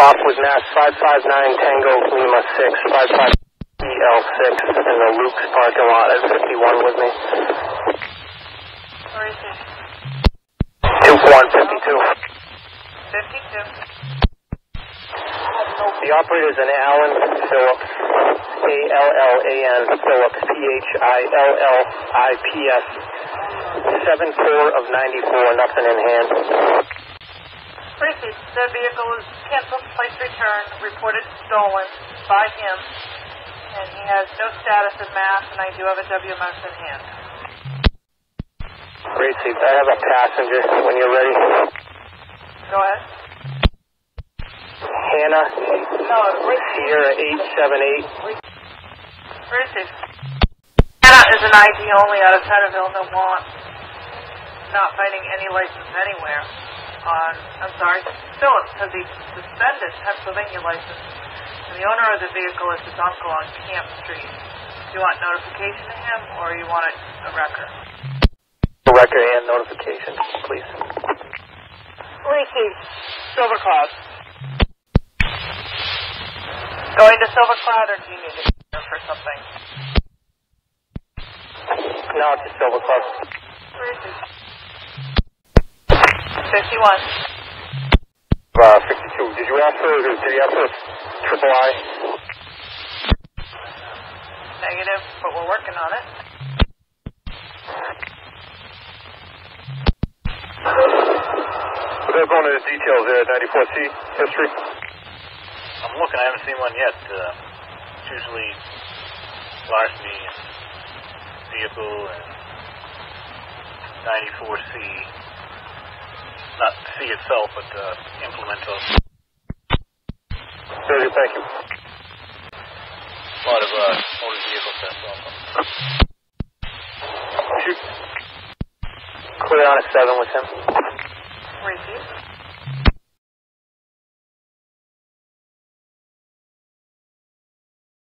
Off was NAS 559 Tango Lima 6, 55 EL6 in the Luke's parking lot at 51 with me. Where is it? 51, 52. 52. The operator is an Allen Phillips, A-L-L-A-N Phillips, P-H-I-L-L-I-P-S, 74 of 94, nothing in hand. Tracy, the vehicle was canceled, place return, reported stolen by him, and he has no status in mass, and I do have a WMS in hand. Tracy, I have a passenger when you're ready. Go ahead. Hannah, Sierra 878. Where is it? Hannah is an ID only out of Centerville, no warrant. Not finding any license anywhere. I'm sorry, Phillips has a suspended Pennsylvania license, and the owner of the vehicle is his uncle on Camp Street. Do you want notification of him, or you want a record? A record and notification, please. Received. Silvercloth. Going to Silvercloth, or do you need to go for something? No, it's just Silvercloth. Where is it? 51. 52. Did you ask for, triple I? Negative, but we're working on it. Without going into details there, 94C history. I'm looking, I haven't seen one yet. It's usually larceny and vehicle and 94C, not C itself, but implement of. Very good, thank you. A lot of motor vehicle tests also. Shoot. Clear on a 7 with him. Receive.